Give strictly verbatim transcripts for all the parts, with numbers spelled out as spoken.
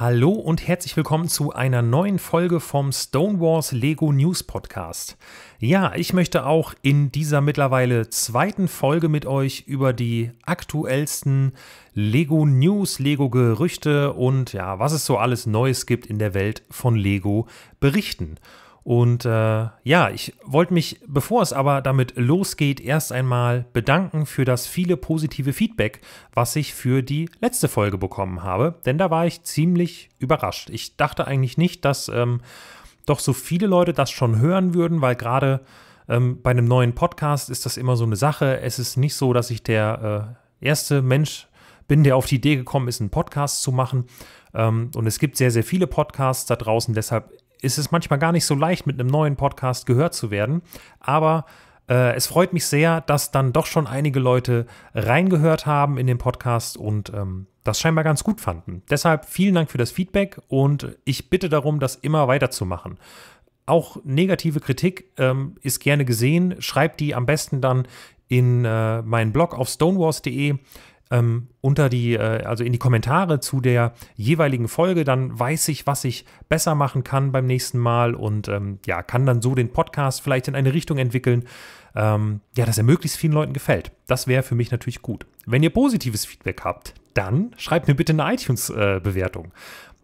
Hallo und herzlich willkommen zu einer neuen Folge vom StoneWars Lego News Podcast. Ja, ich möchte auch in dieser mittlerweile zweiten Folge mit euch über die aktuellsten Lego News, Lego Gerüchte und ja, was es so alles Neues gibt in der Welt von Lego berichten. Und äh, ja, ich wollte mich, bevor es aber damit losgeht, erst einmal bedanken für das viele positive Feedback, was ich für die letzte Folge bekommen habe. Denn da war ich ziemlich überrascht. Ich dachte eigentlich nicht, dass ähm, doch so viele Leute das schon hören würden, weil gerade ähm, bei einem neuen Podcast ist das immer so eine Sache. Es ist nicht so, dass ich der äh, erste Mensch bin, der auf die Idee gekommen ist, einen Podcast zu machen. Ähm, und es gibt sehr, sehr viele Podcasts da draußen, deshalb ist es manchmal gar nicht so leicht, mit einem neuen Podcast gehört zu werden. Aber äh, es freut mich sehr, dass dann doch schon einige Leute reingehört haben in den Podcast und ähm, das scheinbar ganz gut fanden. Deshalb vielen Dank für das Feedback und ich bitte darum, das immer weiterzumachen. Auch negative Kritik ähm, ist gerne gesehen. Schreibt die am besten dann in äh, meinen Blog auf stonewars punkt de. Ähm, unter die, äh, also in die Kommentare zu der jeweiligen Folge, dann weiß ich, was ich besser machen kann beim nächsten Mal und ähm, ja, kann dann so den Podcast vielleicht in eine Richtung entwickeln, ähm, ja, dass er möglichst vielen Leuten gefällt. Das wäre für mich natürlich gut. Wenn ihr positives Feedback habt, dann schreibt mir bitte eine iTunes-Bewertung. Äh,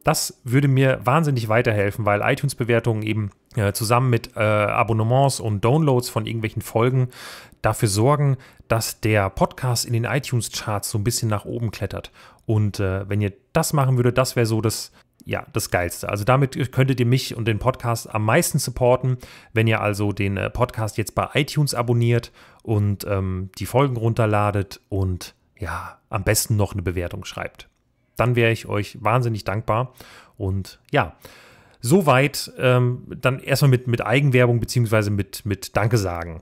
Das würde mir wahnsinnig weiterhelfen, weil iTunes-Bewertungen eben äh, zusammen mit äh, Abonnements und Downloads von irgendwelchen Folgen dafür sorgen, dass der Podcast in den iTunes-Charts so ein bisschen nach oben klettert. Und äh, wenn ihr das machen würdet, das wäre so das, ja, das Geilste. Also damit könntet ihr mich und den Podcast am meisten supporten, wenn ihr also den äh, Podcast jetzt bei iTunes abonniert und ähm, die Folgen runterladet und ja, am besten noch eine Bewertung schreibt. Dann wäre ich euch wahnsinnig dankbar. Und ja, soweit ähm, dann erstmal mit, mit Eigenwerbung bzw. mit, mit Danke sagen.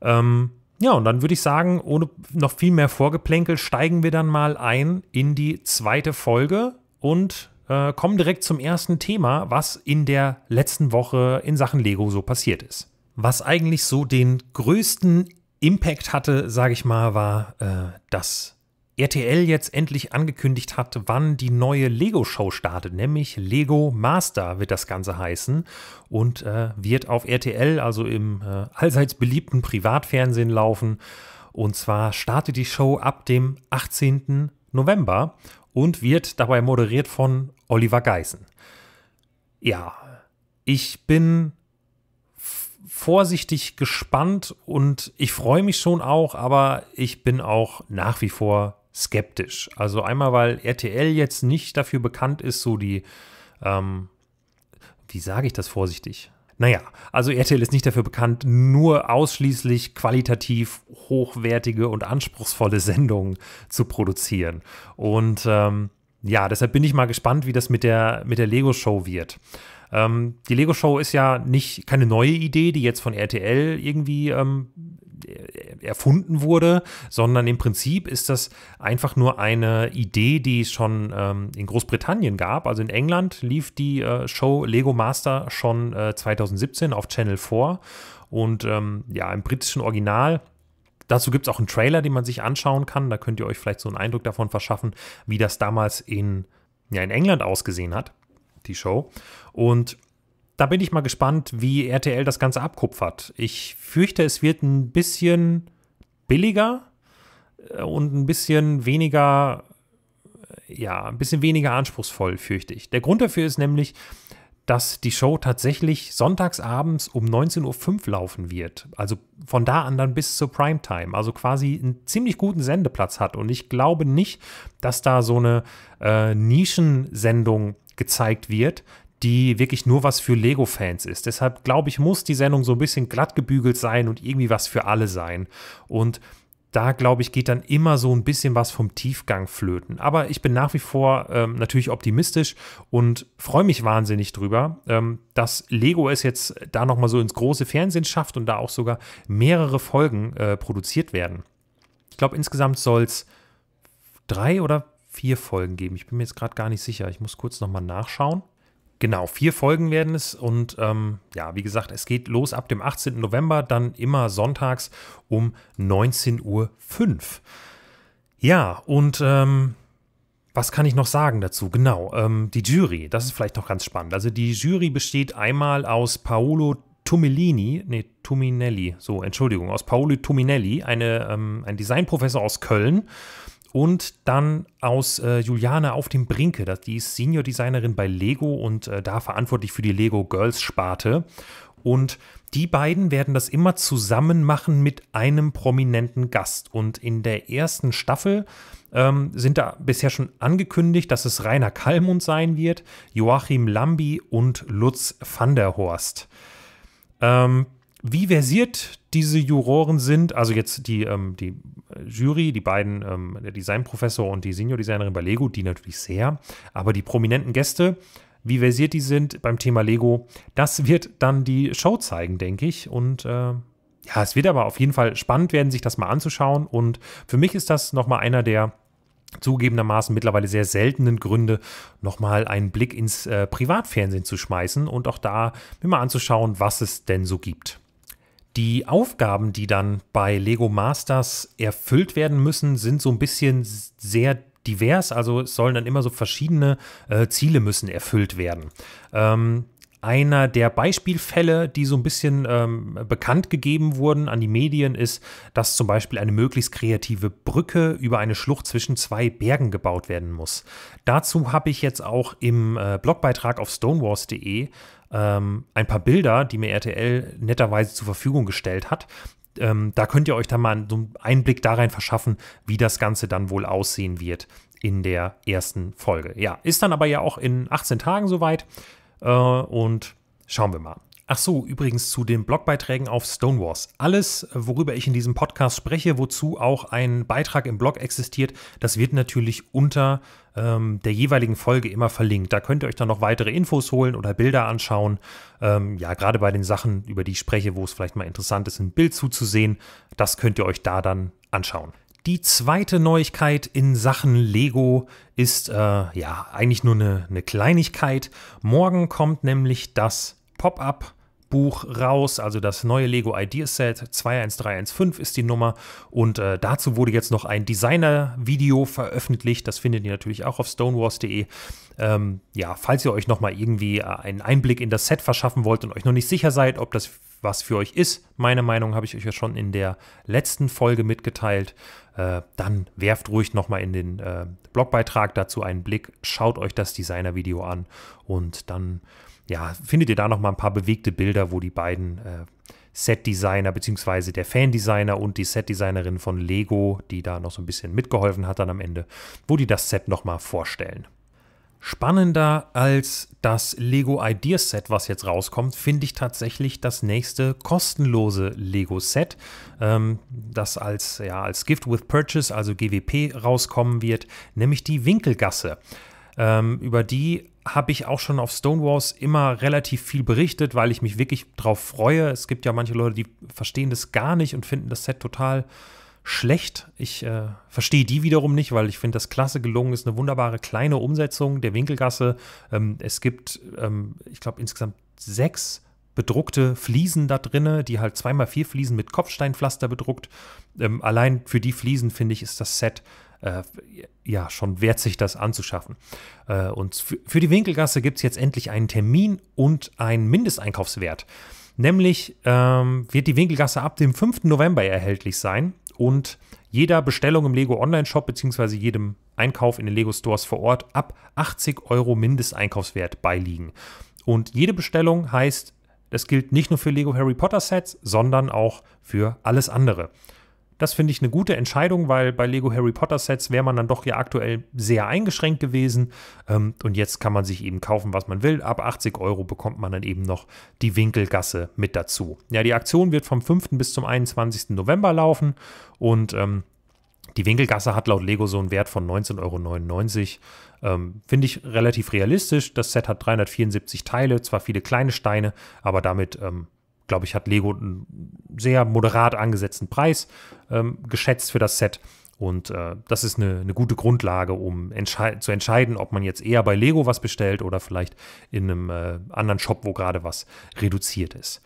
Ähm, ja, und dann würde ich sagen, ohne noch viel mehr Vorgeplänkel steigen wir dann mal ein in die zweite Folge und äh, kommen direkt zum ersten Thema, was in der letzten Woche in Sachen Lego so passiert ist. Was eigentlich so den größten Impact hatte, sage ich mal, war äh, das R T L jetzt endlich angekündigt hat, wann die neue Lego-Show startet, nämlich Lego Master wird das Ganze heißen und äh, wird auf R T L, also im äh, allseits beliebten Privatfernsehen laufen. Und zwar startet die Show ab dem achtzehnten November und wird dabei moderiert von Oliver Geißen. Ja, ich bin vorsichtig gespannt und ich freue mich schon auch, aber ich bin auch nach wie vor skeptisch. Also einmal, weil R T L jetzt nicht dafür bekannt ist, so die, ähm, wie sage ich das vorsichtig? Naja, also R T L ist nicht dafür bekannt, nur ausschließlich qualitativ hochwertige und anspruchsvolle Sendungen zu produzieren. Und ähm, ja, deshalb bin ich mal gespannt, wie das mit der, mit der Lego-Show wird. Ähm, die Lego-Show ist ja nicht keine neue Idee, die jetzt von R T L irgendwie ähm, erfunden wurde, sondern im Prinzip ist das einfach nur eine Idee, die es schon ähm, in Großbritannien gab. Also in England lief die äh, Show Lego Master schon äh, zweitausendsiebzehn auf Channel vier und ähm, ja, im britischen Original. Dazu gibt es auch einen Trailer, den man sich anschauen kann. Da könnt ihr euch vielleicht so einen Eindruck davon verschaffen, wie das damals in, ja, in England ausgesehen hat, die Show. Und da bin ich mal gespannt, wie R T L das Ganze abkupfert. Ich fürchte, es wird ein bisschen billiger und ein bisschen weniger, ja, ein bisschen weniger anspruchsvoll, fürchte ich. Der Grund dafür ist nämlich, dass die Show tatsächlich sonntagsabends um neunzehn Uhr fünf laufen wird. Also von da an dann bis zur Primetime. Also quasi einen ziemlich guten Sendeplatz hat. Und ich glaube nicht, dass da so eine äh, Nischensendung gezeigt wird, die wirklich nur was für Lego-Fans ist. Deshalb, glaube ich, muss die Sendung so ein bisschen glatt gebügelt sein und irgendwie was für alle sein. Und da, glaube ich, geht dann immer so ein bisschen was vom Tiefgang flöten. Aber ich bin nach wie vor ähm, natürlich optimistisch und freue mich wahnsinnig drüber, ähm, dass Lego es jetzt da nochmal so ins große Fernsehen schafft und da auch sogar mehrere Folgen äh, produziert werden. Ich glaube, insgesamt soll es drei oder vier Folgen geben. Ich bin mir jetzt gerade gar nicht sicher. Ich muss kurz nochmal nachschauen. Genau, vier Folgen werden es und ähm, ja, wie gesagt, es geht los ab dem achtzehnten November, dann immer sonntags um neunzehn Uhr fünf. Ja, und ähm, Was kann ich noch sagen dazu? Genau, ähm, die Jury, das ist vielleicht noch ganz spannend. Also die Jury besteht einmal aus Paolo Tuminelli, nee, Tuminelli, so, Entschuldigung, aus Paolo Tuminelli, eine, ähm, ein Designprofessor aus Köln, und dann aus äh, Juliana auf dem Brinke, das, die ist Senior-Designerin bei Lego und äh, da verantwortlich für die Lego-Girls-Sparte. Und die beiden werden das immer zusammen machen mit einem prominenten Gast. Und in der ersten Staffel ähm, sind da bisher schon angekündigt, dass es Rainer Kallmund sein wird, Joachim Lambi und Lutz van der Horst. Ähm, wie versiert diese Juroren sind, also jetzt die, ähm, die Jury, die beiden, ähm, der Designprofessor und die Senior-Designerin bei Lego, die natürlich sehr, aber die prominenten Gäste, wie versiert die sind beim Thema Lego, das wird dann die Show zeigen, denke ich. Und äh, ja, es wird aber auf jeden Fall spannend werden, sich das mal anzuschauen. Und für mich ist das nochmal einer der zugegebenermaßen mittlerweile sehr seltenen Gründe, nochmal einen Blick ins äh, Privatfernsehen zu schmeißen und auch da mir mal anzuschauen, was es denn so gibt. Die Aufgaben, die dann bei Lego Masters erfüllt werden müssen, sind so ein bisschen sehr divers, also es sollen dann immer so verschiedene äh, Ziele müssen erfüllt werden. Ähm, einer der Beispielfälle, die so ein bisschen ähm, bekannt gegeben wurden an die Medien, ist, dass zum Beispiel eine möglichst kreative Brücke über eine Schlucht zwischen zwei Bergen gebaut werden muss. Dazu habe ich jetzt auch im äh, Blogbeitrag auf stonewars punkt de ähm, ein paar Bilder, die mir R T L netterweise zur Verfügung gestellt hat. Ähm, da könnt ihr euch dann mal so einen Einblick da rein verschaffen, wie das Ganze dann wohl aussehen wird in der ersten Folge. Ja, ist dann aber ja auch in achtzehn Tagen soweit äh, und schauen wir mal. Ach so, übrigens zu den Blogbeiträgen auf Stone Wars. Alles, worüber ich in diesem Podcast spreche, wozu auch ein Beitrag im Blog existiert, das wird natürlich unter ähm, der jeweiligen Folge immer verlinkt. Da könnt ihr euch dann noch weitere Infos holen oder Bilder anschauen. Ähm, ja, gerade bei den Sachen, über die ich spreche, wo es vielleicht mal interessant ist, ein Bild zuzusehen, das könnt ihr euch da dann anschauen. Die zweite Neuigkeit in Sachen Lego ist äh, ja eigentlich nur eine, eine Kleinigkeit. Morgen kommt nämlich das Pop-up Buch raus, also das neue Lego Ideas Set, zwei eins drei eins fünf ist die Nummer, und äh, dazu wurde jetzt noch ein Designer-Video veröffentlicht, das findet ihr natürlich auch auf stonewars punkt de. Ähm, ja, falls ihr euch nochmal irgendwie äh, einen Einblick in das Set verschaffen wollt und euch noch nicht sicher seid, ob das was für euch ist, meine Meinung habe ich euch ja schon in der letzten Folge mitgeteilt, äh, dann werft ruhig nochmal in den äh, Blogbeitrag dazu einen Blick, schaut euch das Designer-Video an und dann ja, findet ihr da noch mal ein paar bewegte Bilder, wo die beiden äh, Set-Designer bzw. der Fan-Designer und die Set-Designerin von Lego, die da noch so ein bisschen mitgeholfen hat dann am Ende, wo die das Set noch mal vorstellen. Spannender als das Lego Ideas Set, was jetzt rauskommt, finde ich tatsächlich das nächste kostenlose Lego Set, ähm, das als, ja, als Gift with Purchase, also G W P, rauskommen wird, nämlich die Winkelgasse. Ähm, über die habe ich auch schon auf Stone Wars immer relativ viel berichtet, weil ich mich wirklich drauf freue. Es gibt ja manche Leute, die verstehen das gar nicht und finden das Set total schlecht. Ich äh, verstehe die wiederum nicht, weil ich finde, das klasse gelungen ist. Eine wunderbare kleine Umsetzung der Winkelgasse. Ähm, es gibt, ähm, ich glaube, insgesamt sechs bedruckte Fliesen da drinne, die halt zwei mal vier Fliesen mit Kopfsteinpflaster bedruckt. Ähm, allein für die Fliesen, finde ich, ist das Set Äh, ja, schon wert sich das anzuschaffen. Äh, und für, für die Winkelgasse gibt es jetzt endlich einen Termin und einen Mindesteinkaufswert. Nämlich ähm, wird die Winkelgasse ab dem fünften November erhältlich sein und jeder Bestellung im Lego Online-Shop bzw. jedem Einkauf in den Lego Stores vor Ort ab achtzig Euro Mindesteinkaufswert beiliegen. Und jede Bestellung heißt, das gilt nicht nur für Lego Harry Potter Sets, sondern auch für alles andere. Das finde ich eine gute Entscheidung, weil bei Lego Harry Potter Sets wäre man dann doch ja aktuell sehr eingeschränkt gewesen. Und jetzt kann man sich eben kaufen, was man will. Ab achtzig Euro bekommt man dann eben noch die Winkelgasse mit dazu. Ja, die Aktion wird vom fünften bis zum einundzwanzigsten November laufen. Und ähm, die Winkelgasse hat laut Lego so einen Wert von neunzehn Euro neunundneunzig. Ähm, finde ich relativ realistisch. Das Set hat dreihundertvierundsiebzig Teile, zwar viele kleine Steine, aber damit Ähm, glaube ich, hat Lego einen sehr moderat angesetzten Preis ähm, geschätzt für das Set. Und äh, das ist eine, eine gute Grundlage, um entschei- zu entscheiden, ob man jetzt eher bei Lego was bestellt oder vielleicht in einem äh, anderen Shop, wo gerade was reduziert ist.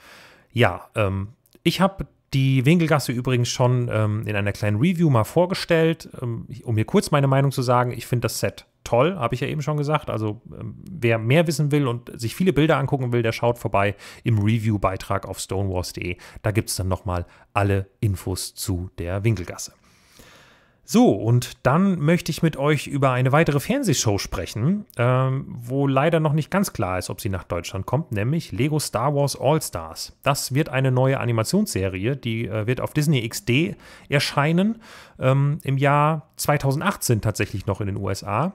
Ja, ähm, ich habe die Winkelgasse übrigens schon ähm, in einer kleinen Review mal vorgestellt, ähm, um hier kurz meine Meinung zu sagen. Ich finde das Set toll, habe ich ja eben schon gesagt. Also wer mehr wissen will und sich viele Bilder angucken will, der schaut vorbei im Review-Beitrag auf stonewars punkt de. Da gibt es dann nochmal alle Infos zu der Winkelgasse. So, und dann möchte ich mit euch über eine weitere Fernsehshow sprechen, ähm, wo leider noch nicht ganz klar ist, ob sie nach Deutschland kommt, nämlich Lego Star Wars All-Stars. Das wird eine neue Animationsserie, die äh, wird auf Disney X D erscheinen, ähm, im Jahr zweitausendachtzehn tatsächlich noch in den U S A.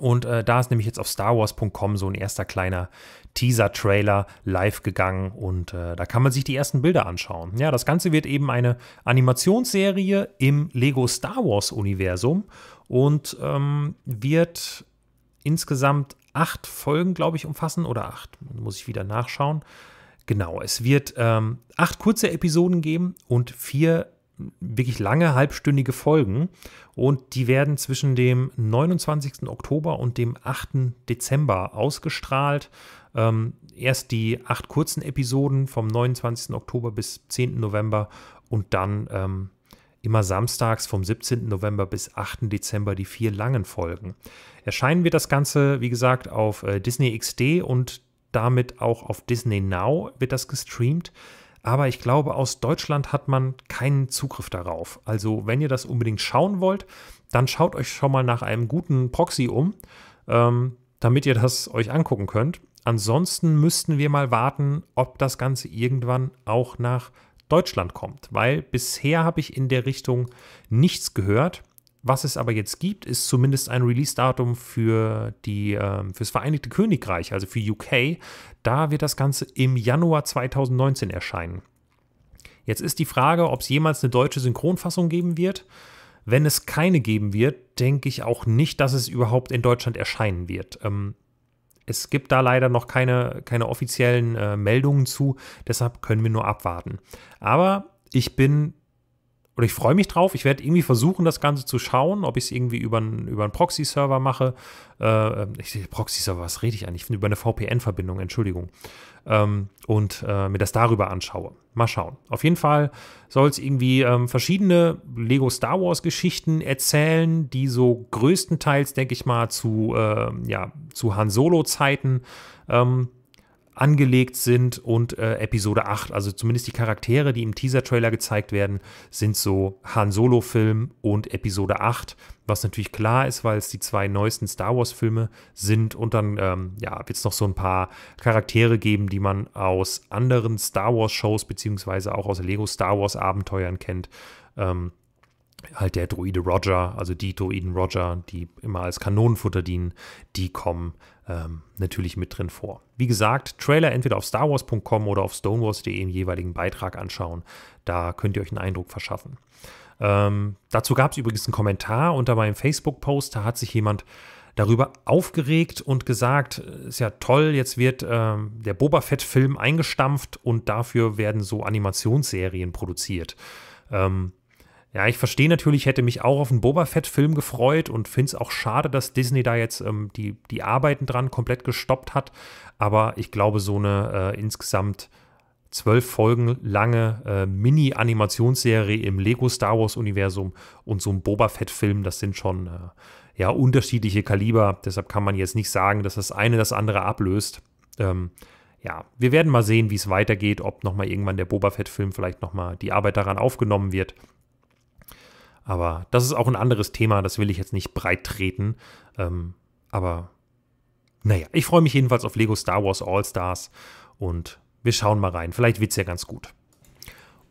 Und äh, da ist nämlich jetzt auf star wars punkt com so ein erster kleiner Teaser-Trailer live gegangen und äh, da kann man sich die ersten Bilder anschauen. Ja, das Ganze wird eben eine Animationsserie im Lego Star Wars-Universum und ähm, wird insgesamt acht Folgen, glaube ich, umfassen oder acht, muss ich wieder nachschauen. Genau, es wird ähm, acht kurze Episoden geben und vier wirklich lange, halbstündige Folgen und die werden zwischen dem neunundzwanzigsten Oktober und dem achten Dezember ausgestrahlt. Ähm, erst die acht kurzen Episoden vom neunundzwanzigsten Oktober bis zehnten November und dann ähm, immer samstags vom siebzehnten November bis achten Dezember die vier langen Folgen. Erscheinen wird das Ganze, wie gesagt, auf äh, Disney X D und damit auch auf Disney Now wird das gestreamt. Aber ich glaube, aus Deutschland hat man keinen Zugriff darauf. Also wenn ihr das unbedingt schauen wollt, dann schaut euch schon mal nach einem guten Proxy um, ähm, damit ihr das euch angucken könnt. Ansonsten müssten wir mal warten, ob das Ganze irgendwann auch nach Deutschland kommt. Weil bisher habe ich in der Richtung nichts gehört. Was es aber jetzt gibt, ist zumindest ein Release-Datum für die, äh, fürs Vereinigte Königreich, also für U K. Da wird das Ganze im Januar zweitausendneunzehn erscheinen. Jetzt ist die Frage, ob es jemals eine deutsche Synchronfassung geben wird. Wenn es keine geben wird, denke ich auch nicht, dass es überhaupt in Deutschland erscheinen wird. Ähm, es gibt da leider noch keine, keine offiziellen äh, Meldungen zu, deshalb können wir nur abwarten. Aber ich bin... Oder ich freue mich drauf. Ich werde irgendwie versuchen, das Ganze zu schauen, ob ich es irgendwie über einen, über einen Proxy-Server mache. Äh, Proxy-Server, was rede ich eigentlich? Ich bin über eine V P N-Verbindung, Entschuldigung. Ähm, und äh, mir das darüber anschaue. Mal schauen. Auf jeden Fall soll es irgendwie ähm, verschiedene Lego-Star Wars-Geschichten erzählen, die so größtenteils, denke ich mal, zu, äh, ja, zu Han Solo-Zeiten ähm, angelegt sind und äh, Episode acht, also zumindest die Charaktere, die im Teaser-Trailer gezeigt werden, sind so Han Solo-Film und Episode acht, was natürlich klar ist, weil es die zwei neuesten Star Wars-Filme sind und dann ähm, ja, wird es noch so ein paar Charaktere geben, die man aus anderen Star Wars-Shows beziehungsweise auch aus Lego Star Wars-Abenteuern kennt. Ähm, halt der Droide Roger, also die Droiden Roger, die immer als Kanonenfutter dienen, die kommen ähm, natürlich mit drin vor. Wie gesagt, Trailer entweder auf star wars punkt com oder auf stonewars punkt de im jeweiligen Beitrag anschauen. Da könnt ihr euch einen Eindruck verschaffen. Ähm, dazu gab es übrigens einen Kommentar unter meinem Facebook-Post, da hat sich jemand darüber aufgeregt und gesagt, ist ja toll, jetzt wird ähm, der Boba Fett-Film eingestampft und dafür werden so Animationsserien produziert. Ähm, Ja, ich verstehe natürlich, hätte mich auch auf einen Boba Fett-Film gefreut und finde es auch schade, dass Disney da jetzt ähm, die, die Arbeiten dran komplett gestoppt hat. Aber ich glaube, so eine äh, insgesamt zwölf Folgen lange äh, Mini-Animationsserie im Lego-Star Wars-Universum und so ein Boba Fett-Film, das sind schon äh, ja, unterschiedliche Kaliber. Deshalb kann man jetzt nicht sagen, dass das eine das andere ablöst. Ähm, ja, wir werden mal sehen, wie es weitergeht, ob nochmal irgendwann der Boba Fett-Film vielleicht nochmal die Arbeit daran aufgenommen wird. Aber das ist auch ein anderes Thema, das will ich jetzt nicht breit treten. Ähm, aber naja, ich freue mich jedenfalls auf Lego Star Wars All-Stars und wir schauen mal rein. Vielleicht wird es ja ganz gut.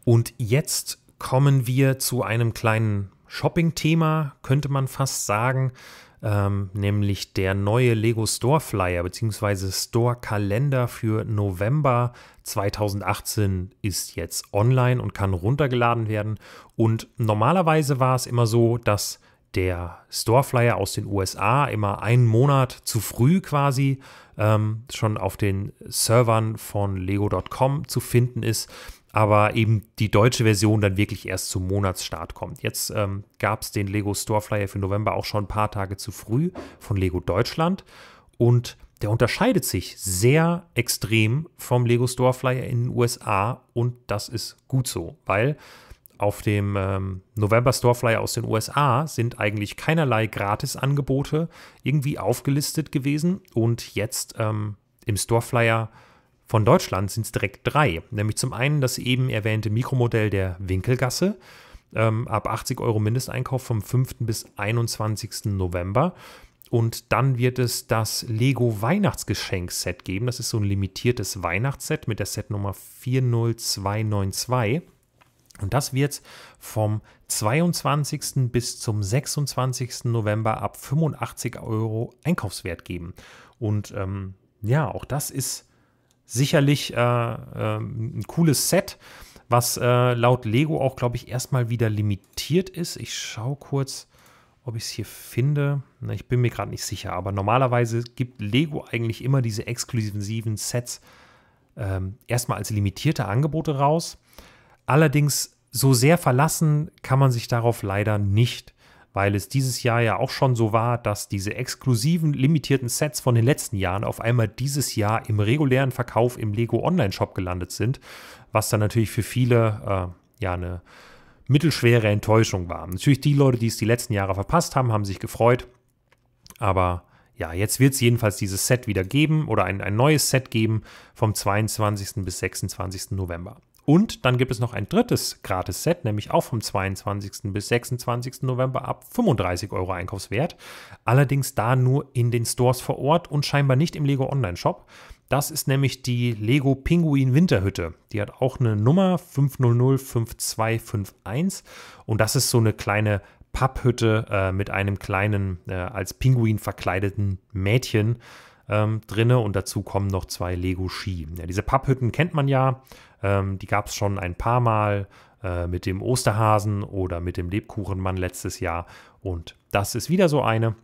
Und jetzt kommen wir zu einem kleinen Shopping-Thema, könnte man fast sagen. Ähm, nämlich der neue Lego Store Flyer bzw. Store Kalender für November zweitausendachtzehn ist jetzt online und kann runtergeladen werden. Und normalerweise war es immer so, dass der Store Flyer aus den U S A immer einen Monat zu früh quasi ähm, schon auf den Servern von lego punkt com zu finden ist. Aber eben die deutsche Version dann wirklich erst zum Monatsstart kommt. Jetzt ähm, gab es den Lego Store Flyer für November auch schon ein paar Tage zu früh von Lego Deutschland. Und der unterscheidet sich sehr extrem vom Lego Store Flyer in den U S A. Und das ist gut so, weil Auf dem ähm, November-Store-Flyer aus den U S A sind eigentlich keinerlei Gratis-Angebote irgendwie aufgelistet gewesen. Und jetzt ähm, im Store-Flyer von Deutschland sind es direkt drei. Nämlich zum einen das eben erwähnte Mikromodell der Winkelgasse, ähm, ab achtzig Euro Mindesteinkauf vom fünften bis einundzwanzigsten November. Und dann wird es das Lego Weihnachtsgeschenkset geben. Das ist so ein limitiertes Weihnachtsset mit der Setnummer vier null zwei neun zwei. Und das wird vom zweiundzwanzigsten bis zum sechsundzwanzigsten November ab fünfundachtzig Euro Einkaufswert geben. Und ähm, ja, auch das ist sicherlich äh, äh, ein cooles Set, was äh, laut Lego auch, glaube ich, erstmal wieder limitiert ist. Ich schaue kurz, ob ich es hier finde. Na, ich bin mir gerade nicht sicher, aber normalerweise gibt Lego eigentlich immer diese exklusiven Sets äh, erstmal als limitierte Angebote raus. Allerdings so sehr verlassen kann man sich darauf leider nicht, weil es dieses Jahr ja auch schon so war, dass diese exklusiven, limitierten Sets von den letzten Jahren auf einmal dieses Jahr im regulären Verkauf im Lego Online-Shop gelandet sind, was dann natürlich für viele äh, ja eine mittelschwere Enttäuschung war. Natürlich die Leute, die es die letzten Jahre verpasst haben, haben sich gefreut, aber ja, jetzt wird es jedenfalls dieses Set wieder geben oder ein, ein neues Set geben vom zweiundzwanzigsten bis sechsundzwanzigsten November. Und dann gibt es noch ein drittes Gratis-Set, nämlich auch vom zweiundzwanzigsten bis sechsundzwanzigsten November ab fünfunddreißig Euro Einkaufswert. Allerdings da nur in den Stores vor Ort und scheinbar nicht im Lego Online-Shop. Das ist nämlich die Lego Pinguin Winterhütte. Die hat auch eine Nummer fünf null null fünf zwei fünf eins. Und das ist so eine kleine Papphütte äh, mit einem kleinen, äh, als Pinguin verkleideten Mädchen ähm, drinne. Und dazu kommen noch zwei Lego-Ski. Ja, diese Papphütten kennt man ja. Die gab es schon ein paar Mal äh, mit dem Osterhasen oder mit dem Lebkuchenmann letztes Jahr. Und das ist wieder so eine.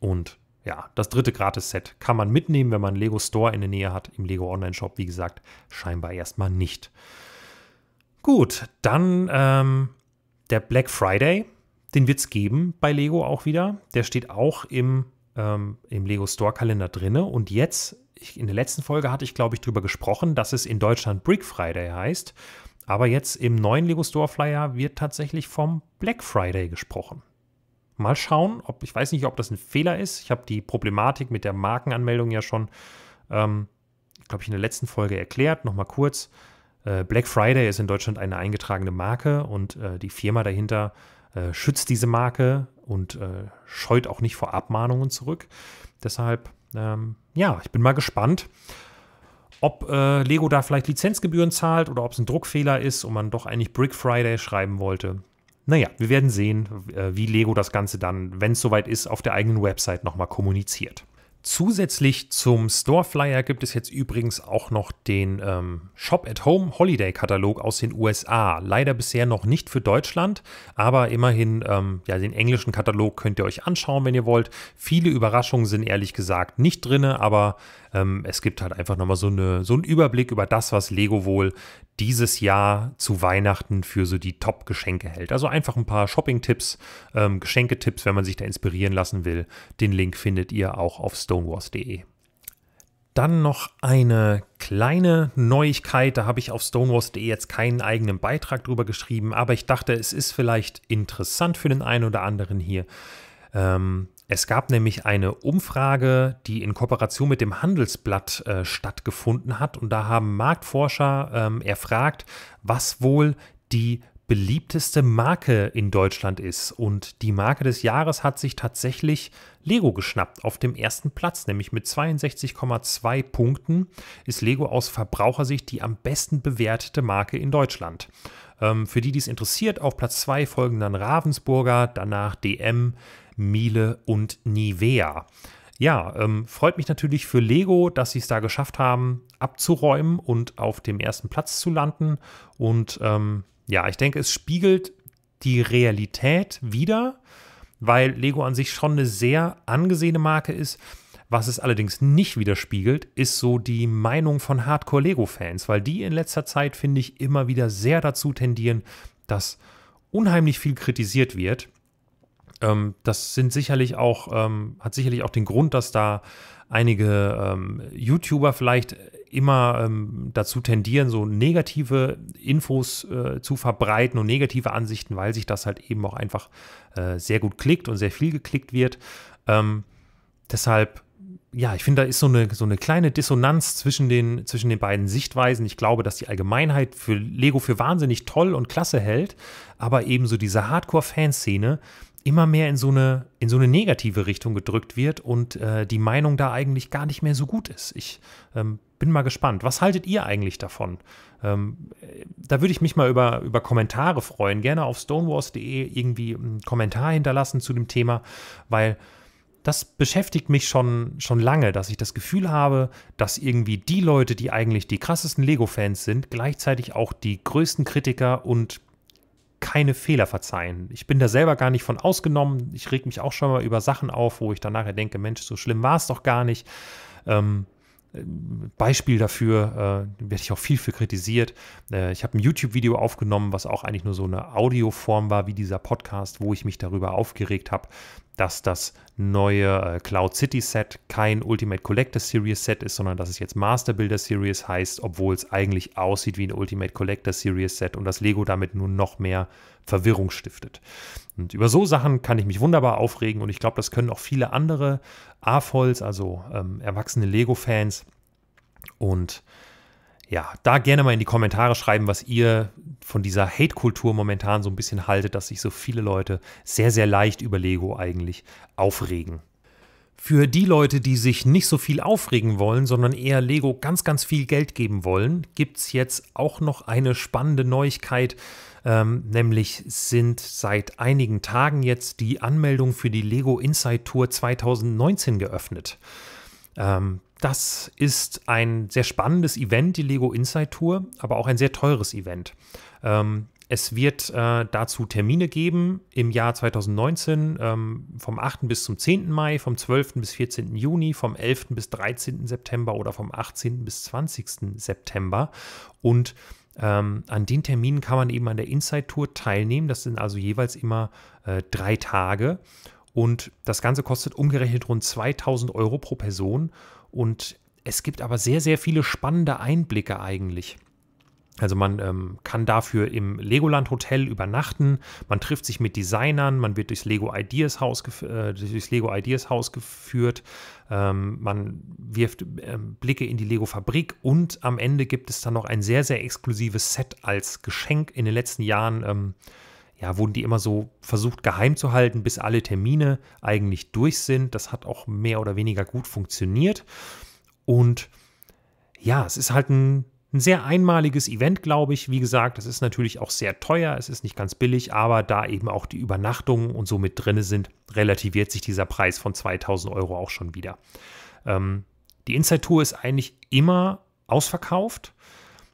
Und ja, das dritte Gratis-Set kann man mitnehmen, wenn man einen Lego Store in der Nähe hat. Im Lego Online-Shop, wie gesagt, scheinbar erstmal nicht. Gut, dann ähm, der Black Friday. Den wird es geben bei Lego auch wieder. Der steht auch im, ähm, im Lego Store-Kalender drin. Und jetzt... in der letzten Folge hatte ich, glaube ich, darüber gesprochen, dass es in Deutschland Brick Friday heißt. Aber jetzt im neuen Lego Store Flyer wird tatsächlich vom Black Friday gesprochen. Mal schauen, ob ich weiß nicht, ob das ein Fehler ist. Ich habe die Problematik mit der Markenanmeldung ja schon, ähm, glaube ich, in der letzten Folge erklärt. Nochmal kurz. Äh, Black Friday ist in Deutschland eine eingetragene Marke und äh, die Firma dahinter äh, schützt diese Marke und äh, scheut auch nicht vor Abmahnungen zurück. Deshalb... Ähm, ja, ich bin mal gespannt, ob äh, Lego da vielleicht Lizenzgebühren zahlt oder ob es ein Druckfehler ist und man doch eigentlich Brick Friday schreiben wollte. Naja, wir werden sehen, äh, wie Lego das Ganze dann, wenn es soweit ist, auf der eigenen Website nochmal kommuniziert. Zusätzlich zum Store-Flyer gibt es jetzt übrigens auch noch den ähm, Shop-at-Home-Holiday-Katalog aus den U S A. Leider bisher noch nicht für Deutschland, aber immerhin ähm, ja, den englischen Katalog könnt ihr euch anschauen, wenn ihr wollt. Viele Überraschungen sind ehrlich gesagt nicht drin, aber ähm, es gibt halt einfach nochmal so, eine, so einen Überblick über das, was Lego wohl dieses Jahr zu Weihnachten für so die Top-Geschenke hält. Also einfach ein paar Shopping-Tipps, ähm, Geschenketipps, wenn man sich da inspirieren lassen will. Den Link findet ihr auch auf Store. stonewars punkt de. Dann noch eine kleine Neuigkeit, da habe ich auf stonewars punkt de jetzt keinen eigenen Beitrag drüber geschrieben, aber ich dachte, es ist vielleicht interessant für den einen oder anderen hier. Ähm, es gab nämlich eine Umfrage, die in Kooperation mit dem Handelsblatt äh, stattgefunden hat und da haben Marktforscher ähm, erfragt, was wohl die beliebteste Marke in Deutschland ist. Und die Marke des Jahres hat sich tatsächlich Lego geschnappt auf dem ersten Platz, nämlich mit zweiundsechzig Komma zwei Punkten ist Lego aus Verbrauchersicht die am besten bewertete Marke in Deutschland. Ähm, für die, die es interessiert, auf Platz zwei folgen dann Ravensburger, danach D M, Miele und Nivea. Ja, ähm, freut mich natürlich für Lego, dass sie es da geschafft haben, abzuräumen und auf dem ersten Platz zu landen. Und ähm, ja, ich denke, es spiegelt die Realität wider, weil Lego an sich schon eine sehr angesehene Marke ist. Was es allerdings nicht widerspiegelt, ist so die Meinung von Hardcore-Lego-Fans, weil die in letzter Zeit, finde ich, immer wieder sehr dazu tendieren, dass unheimlich viel kritisiert wird. Ähm, das sind sicherlich auch, ähm, hat sicherlich auch den Grund, dass da einige ähm, YouTuber vielleicht immer ähm, dazu tendieren, so negative Infos äh, zu verbreiten und negative Ansichten, weil sich das halt eben auch einfach äh, sehr gut klickt und sehr viel geklickt wird. Ähm, deshalb, ja, ich finde, da ist so eine, so eine kleine Dissonanz zwischen den, zwischen den beiden Sichtweisen. Ich glaube, dass die Allgemeinheit für Lego für wahnsinnig toll und klasse hält, aber eben so diese Hardcore-Fanszene immer mehr in so eine, in so eine negative Richtung gedrückt wird und äh, die Meinung da eigentlich gar nicht mehr so gut ist. Ich ähm, bin mal gespannt. Was haltet ihr eigentlich davon? Ähm, da würde ich mich mal über, über Kommentare freuen. Gerne auf stonewars punkt de irgendwie einen Kommentar hinterlassen zu dem Thema, weil das beschäftigt mich schon, schon lange, dass ich das Gefühl habe, dass irgendwie die Leute, die eigentlich die krassesten Lego-Fans sind, gleichzeitig auch die größten Kritiker und keine Fehler verzeihen. Ich bin da selber gar nicht von ausgenommen. Ich reg mich auch schon mal über Sachen auf, wo ich dann nachher denke, Mensch, so schlimm war es doch gar nicht. Ähm, Beispiel dafür, äh, werde ich auch viel für kritisiert. Äh, ich habe ein YouTube-Video aufgenommen, was auch eigentlich nur so eine Audioform war, wie dieser Podcast, wo ich mich darüber aufgeregt habe, dass das neue äh, Cloud City Set kein Ultimate Collector Series Set ist, sondern dass es jetzt Master Builder Series heißt, obwohl es eigentlich aussieht wie ein Ultimate Collector Series Set und das Lego damit nur noch mehr Verwirrung stiftet. Und über so Sachen kann ich mich wunderbar aufregen und ich glaube, das können auch viele andere A F O Ls, also ähm, erwachsene Lego-Fans. Und ja, da gerne mal in die Kommentare schreiben, was ihr von dieser Hate-Kultur momentan so ein bisschen haltet, dass sich so viele Leute sehr, sehr leicht über Lego eigentlich aufregen. Für die Leute, die sich nicht so viel aufregen wollen, sondern eher Lego ganz, ganz viel Geld geben wollen, gibt es jetzt auch noch eine spannende Neuigkeit. Ähm, nämlich sind seit einigen Tagen jetzt die Anmeldung für die Lego Insight Tour zweitausendneunzehn geöffnet. Ähm, das ist ein sehr spannendes Event, die Lego Insight Tour, aber auch ein sehr teures Event. Ähm, es wird äh, dazu Termine geben im Jahr zweitausendneunzehn, ähm, vom achten bis zum zehnten Mai, vom zwölften bis vierzehnten Juni, vom elften bis dreizehnten September oder vom achtzehnten bis zwanzigsten September. Und Ähm, an den Terminen kann man eben an der Inside-Tour teilnehmen. Das sind also jeweils immer äh, drei Tage. Und das Ganze kostet umgerechnet rund zweitausend Euro pro Person. Und es gibt aber sehr, sehr viele spannende Einblicke eigentlich. Also man ähm, kann dafür im Legoland Hotel übernachten, man trifft sich mit Designern, man wird durchs Lego Ideas Haus, äh, durchs Lego Ideas Haus geführt, ähm, man wirft äh, Blicke in die Lego Fabrik und am Ende gibt es dann noch ein sehr, sehr exklusives Set als Geschenk. In den letzten Jahren ähm, ja, wurden die immer so versucht geheim zu halten, bis alle Termine eigentlich durch sind. Das hat auch mehr oder weniger gut funktioniert und ja, es ist halt ein Ein sehr einmaliges Event, glaube ich. Wie gesagt, das ist natürlich auch sehr teuer, es ist nicht ganz billig, aber da eben auch die Übernachtungen und so mit drin sind, relativiert sich dieser Preis von zweitausend Euro auch schon wieder. Ähm, die Inside-Tour ist eigentlich immer ausverkauft.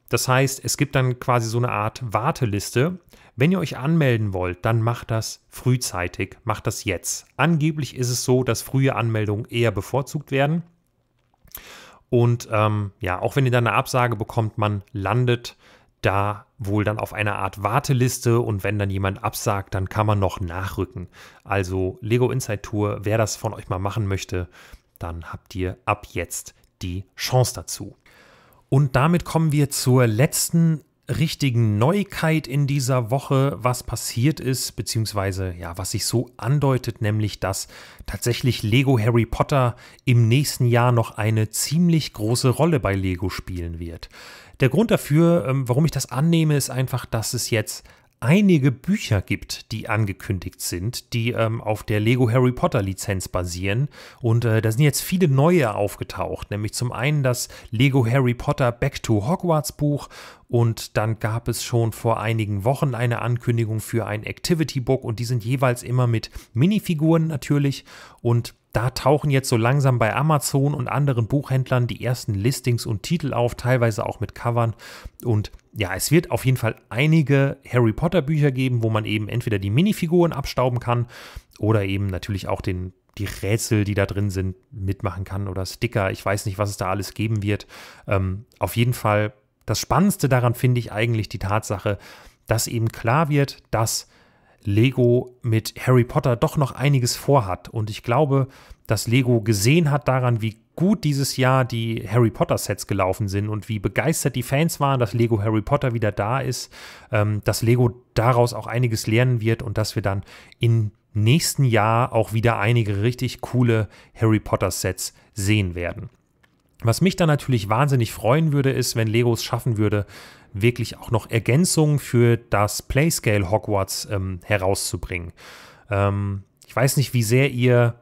Das heißt, es gibt dann quasi so eine Art Warteliste. Wenn ihr euch anmelden wollt, dann macht das frühzeitig, macht das jetzt. Angeblich ist es so, dass frühe Anmeldungen eher bevorzugt werden. Und ähm, ja, auch wenn ihr dann eine Absage bekommt, man landet da wohl dann auf einer Art Warteliste und wenn dann jemand absagt, dann kann man noch nachrücken. Also Lego Insight Tour, wer das von euch mal machen möchte, dann habt ihr ab jetzt die Chance dazu. Und damit kommen wir zur letzten richtigen Neuigkeit in dieser Woche, was passiert ist, beziehungsweise ja, was sich so andeutet, nämlich, dass tatsächlich Lego Harry Potter im nächsten Jahr noch eine ziemlich große Rolle bei Lego spielen wird. Der Grund dafür, warum ich das annehme, ist einfach, dass es jetzt einige Bücher gibt, die angekündigt sind, die ähm, auf der Lego Harry Potter Lizenz basieren und äh, da sind jetzt viele neue aufgetaucht, nämlich zum einen das Lego Harry Potter Back to Hogwarts Buch und dann gab es schon vor einigen Wochen eine Ankündigung für ein Activity Book und die sind jeweils immer mit Minifiguren natürlich und da tauchen jetzt so langsam bei Amazon und anderen Buchhändlern die ersten Listings und Titel auf, teilweise auch mit Covern. Und ja, es wird auf jeden Fall einige Harry Potter Bücher geben, wo man eben entweder die Minifiguren abstauben kann oder eben natürlich auch den, die Rätsel, die da drin sind, mitmachen kann oder Sticker. Ich weiß nicht, was es da alles geben wird. Ähm, auf jeden Fall, das Spannendste daran finde ich eigentlich die Tatsache, dass eben klar wird, dass Lego mit Harry Potter doch noch einiges vorhat. Und ich glaube, dass Lego gesehen hat daran, wie gut dieses Jahr die Harry Potter Sets gelaufen sind und wie begeistert die Fans waren, dass Lego Harry Potter wieder da ist, ähm, dass Lego daraus auch einiges lernen wird und dass wir dann im nächsten Jahr auch wieder einige richtig coole Harry Potter Sets sehen werden. Was mich dann natürlich wahnsinnig freuen würde, ist, wenn Lego es schaffen würde, wirklich auch noch Ergänzungen für das Playscale Hogwarts ähm, herauszubringen. Ähm, ich weiß nicht, wie sehr ihr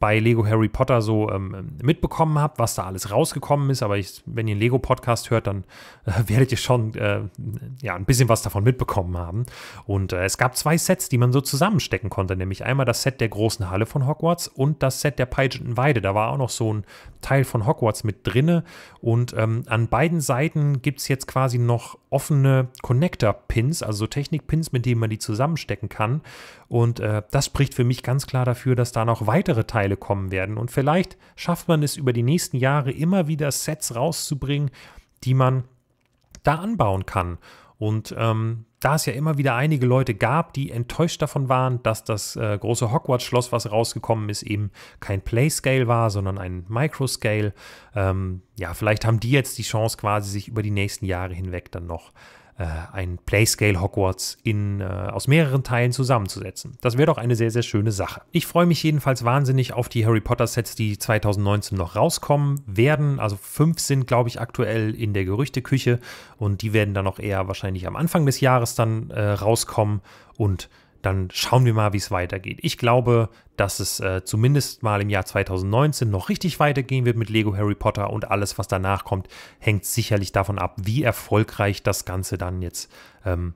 bei Lego Harry Potter so ähm, mitbekommen habt, was da alles rausgekommen ist. Aber ich, wenn ihr einen Lego-Podcast hört, dann äh, werdet ihr schon äh, ja, ein bisschen was davon mitbekommen haben. Und äh, es gab zwei Sets, die man so zusammenstecken konnte, nämlich einmal das Set der großen Halle von Hogwarts und das Set der peitschenden Weide. Da war auch noch so ein Teil von Hogwarts mit drinne. Und ähm, an beiden Seiten gibt es jetzt quasi noch offene Connector-Pins, also so Technik-Pins, mit denen man die zusammenstecken kann. Und äh, das spricht für mich ganz klar dafür, dass da noch weitere Teile kommen werden. Und vielleicht schafft man es über die nächsten Jahre immer wieder Sets rauszubringen, die man da anbauen kann. Und ähm, da es ja immer wieder einige Leute gab, die enttäuscht davon waren, dass das äh, große Hogwarts-Schloss, was rausgekommen ist, eben kein Playscale war, sondern ein Microscale. Ähm, ja, vielleicht haben die jetzt die Chance quasi, sich über die nächsten Jahre hinweg dann noch äh, ein Playscale Hogwarts in, äh, aus mehreren Teilen zusammenzusetzen. Das wäre doch eine sehr, sehr schöne Sache. Ich freue mich jedenfalls wahnsinnig auf die Harry Potter Sets, die zweitausendneunzehn noch rauskommen werden. Also fünf sind, glaube ich, aktuell in der Gerüchteküche und die werden dann auch eher wahrscheinlich am Anfang des Jahres dann äh, rauskommen und dann schauen wir mal, wie es weitergeht. Ich glaube, dass es äh, zumindest mal im Jahr zweitausendneunzehn noch richtig weitergehen wird mit Lego Harry Potter und alles, was danach kommt, hängt sicherlich davon ab, wie erfolgreich das Ganze dann jetzt, ähm,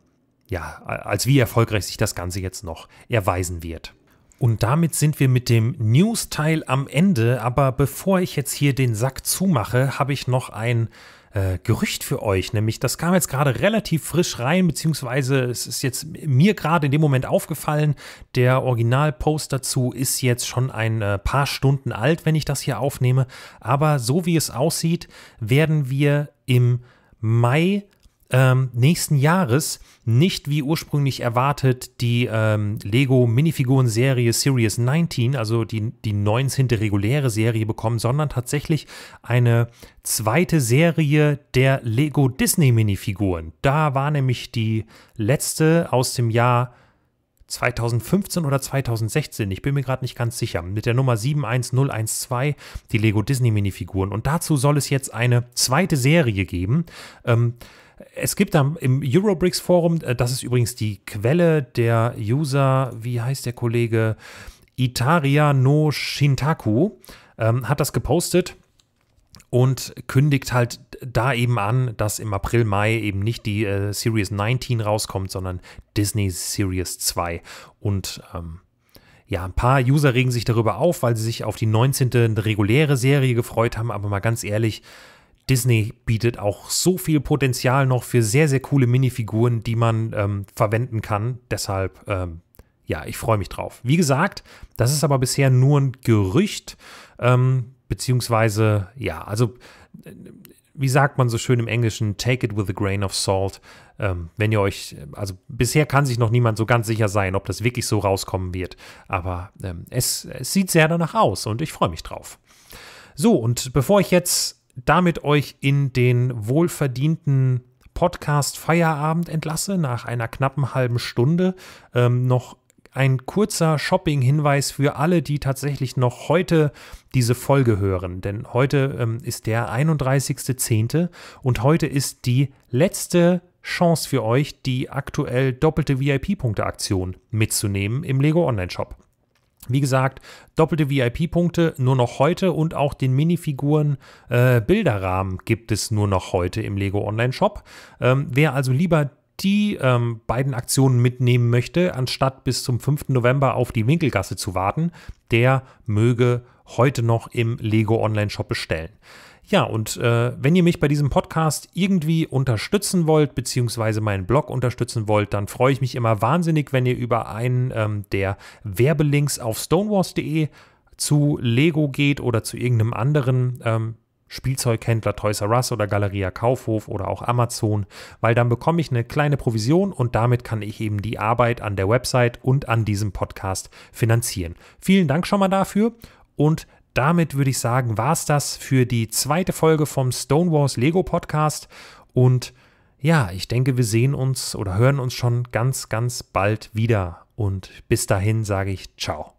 ja, als wie erfolgreich sich das Ganze jetzt noch erweisen wird. Und damit sind wir mit dem News-Teil am Ende, aber bevor ich jetzt hier den Sack zumache, habe ich noch ein Äh, Gerücht für euch, nämlich das kam jetzt gerade relativ frisch rein, beziehungsweise es ist jetzt mir gerade in dem Moment aufgefallen, der Originalpost dazu ist jetzt schon ein äh, paar Stunden alt, wenn ich das hier aufnehme, aber so wie es aussieht, werden wir im Mai ähm, nächsten Jahres nicht wie ursprünglich erwartet die ähm, Lego Minifiguren-Serie Series neunzehn, also die, die neunzehnte reguläre Serie bekommen, sondern tatsächlich eine zweite Serie der Lego Disney Minifiguren. Da war nämlich die letzte aus dem Jahr zweitausendfünfzehn oder zweitausendsechzehn, ich bin mir gerade nicht ganz sicher, mit der Nummer sieben eins null eins zwei, die Lego Disney Minifiguren. Und dazu soll es jetzt eine zweite Serie geben. Ähm, Es gibt da im Eurobricks Forum, das ist übrigens die Quelle der User, wie heißt der Kollege, Itaria no Shintaku, ähm, hat das gepostet und kündigt halt da eben an, dass im April, Mai eben nicht die äh, Series neunzehn rauskommt, sondern Disney Series zwei. Und ähm, ja, ein paar User regen sich darüber auf, weil sie sich auf die neunzehnte reguläre Serie gefreut haben, aber mal ganz ehrlich, Disney bietet auch so viel Potenzial noch für sehr, sehr coole Minifiguren, die man ähm, verwenden kann. Deshalb, ähm, ja, ich freue mich drauf. Wie gesagt, das ist aber bisher nur ein Gerücht, ähm, beziehungsweise, ja, also, wie sagt man so schön im Englischen, take it with a grain of salt. Ähm, wenn ihr euch, also bisher kann sich noch niemand so ganz sicher sein, ob das wirklich so rauskommen wird. Aber ähm, es, es sieht sehr danach aus und ich freue mich drauf. So, und bevor ich jetzt damit euch in den wohlverdienten Podcast-Feierabend entlasse, nach einer knappen halben Stunde, ähm, noch ein kurzer Shopping-Hinweis für alle, die tatsächlich noch heute diese Folge hören. Denn heute ähm, ist der einunddreißigste zehnte und heute ist die letzte Chance für euch, die aktuell doppelte V I P-Punkte-Aktion mitzunehmen im Lego Online-Shop. Wie gesagt, doppelte V I P-Punkte nur noch heute und auch den Minifiguren-Bilderrahmen äh, gibt es nur noch heute im Lego Online-Shop. Ähm, wer also lieber die ähm, beiden Aktionen mitnehmen möchte, anstatt bis zum fünften November auf die Winkelgasse zu warten, der möge heute noch im Lego Online-Shop bestellen. Ja, und äh, wenn ihr mich bei diesem Podcast irgendwie unterstützen wollt, beziehungsweise meinen Blog unterstützen wollt, dann freue ich mich immer wahnsinnig, wenn ihr über einen ähm, der Werbelinks auf stonewars punkt de zu Lego geht oder zu irgendeinem anderen ähm, Spielzeughändler Toys R Us oder Galeria Kaufhof oder auch Amazon, weil dann bekomme ich eine kleine Provision und damit kann ich eben die Arbeit an der Website und an diesem Podcast finanzieren. Vielen Dank schon mal dafür und damit würde ich sagen, war es das für die zweite Folge vom Stone Wars Lego Podcast und ja, ich denke, wir sehen uns oder hören uns schon ganz, ganz bald wieder und bis dahin sage ich ciao.